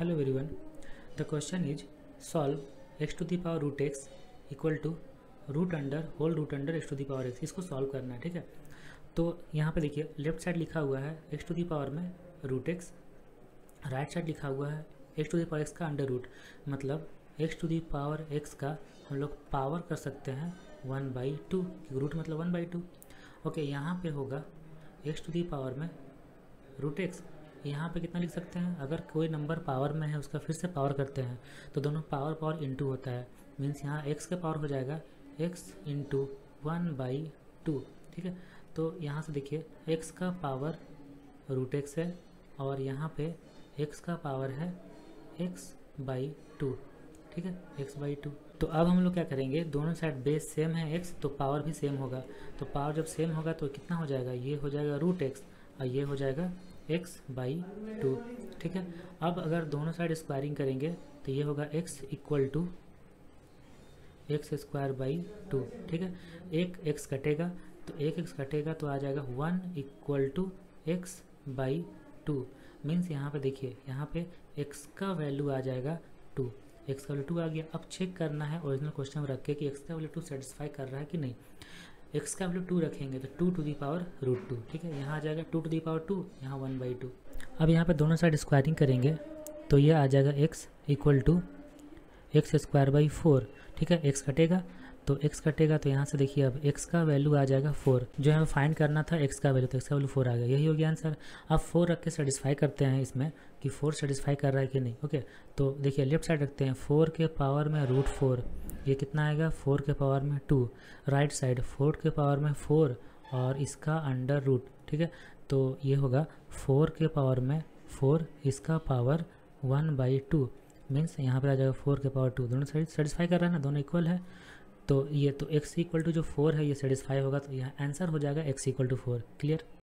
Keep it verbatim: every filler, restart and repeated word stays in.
Hello everyone, the question is solve x to the power root x equal to root under whole root under x to the power x। इसको solve करना है, ठीक है। तो यहाँ पे देखिए लेफ्ट साइड लिखा हुआ है x to the power में root x, राइट साइड लिखा हुआ है x to the power x का अंडर रूट, मतलब x to the power x का हम लोग पावर कर सकते हैं वन बाई टू, रूट मतलब वन बाई टू। ओके, यहाँ पे होगा x to the power में रूट x, यहाँ पे कितना लिख सकते हैं, अगर कोई नंबर पावर में है उसका फिर से पावर करते हैं तो दोनों पावर पावर इंटू होता है, मीन्स यहाँ x का पावर हो जाएगा x into one by two, ठीक है। तो यहाँ से देखिए x का पावर रूट x है और यहाँ पे x का पावर है x बाई टू, ठीक है, x बाई टू। तो अब हम लोग क्या करेंगे, दोनों साइड बेस सेम है x तो पावर भी सेम होगा, तो पावर जब सेम होगा तो कितना हो जाएगा, ये हो जाएगा रूट x और ये हो जाएगा x बाई टू, ठीक है। अब अगर दोनों साइड स्क्वायरिंग करेंगे तो ये होगा x equal to x square by two, ठीक है। एक x कटेगा तो एक x कटेगा तो आ जाएगा one equal to x by two, means यहाँ पे देखिए यहाँ पे x का वैल्यू आ जाएगा टू, x का वैल्यू टू आ गया। अब चेक करना है ओरिजिनल क्वेश्चन में रख के कि x का वैल्यू टू सेटिस्फाई कर रहा है कि नहीं। x का वैल्यू टू रखेंगे तो two to the power root two, ठीक है, यहाँ आ जाएगा two to the power two, यहाँ वन बाई टू। अब यहाँ पे दोनों साइड स्क्वायरिंग करेंगे तो ये आ जाएगा x equal to x square by four, ठीक है। x कटेगा तो x कटेगा तो यहाँ से देखिए अब x का वैल्यू आ जाएगा फोर, जो हमें फाइंड करना था x का वैल्यू, तो x का वैल्यू फोर आ गया, यही हो गया आंसर। अब फोर रख के सेटिस्फाई करते हैं इसमें कि फोर सेटिस्फाई कर रहा है कि नहीं। ओके, तो देखिए लेफ्ट साइड रखते हैं फोर के पावर में रूट फोर, ये कितना आएगा फोर के पावर में टू, राइट साइड फोर के पावर में फोर और इसका अंडर रूट, ठीक है। तो ये होगा फोर के पावर में फोर इसका power one by two, means यहाँ पर आ जाएगा फोर के पावर टू, दोनों साइड सेटिस्फाई कर रहा है ना, दोनों इक्वल है। तो ये तो x इक्वल टू जो फोर है ये सेटिस्फाई होगा, तो यहाँ आंसर हो जाएगा x equal to four. Clear.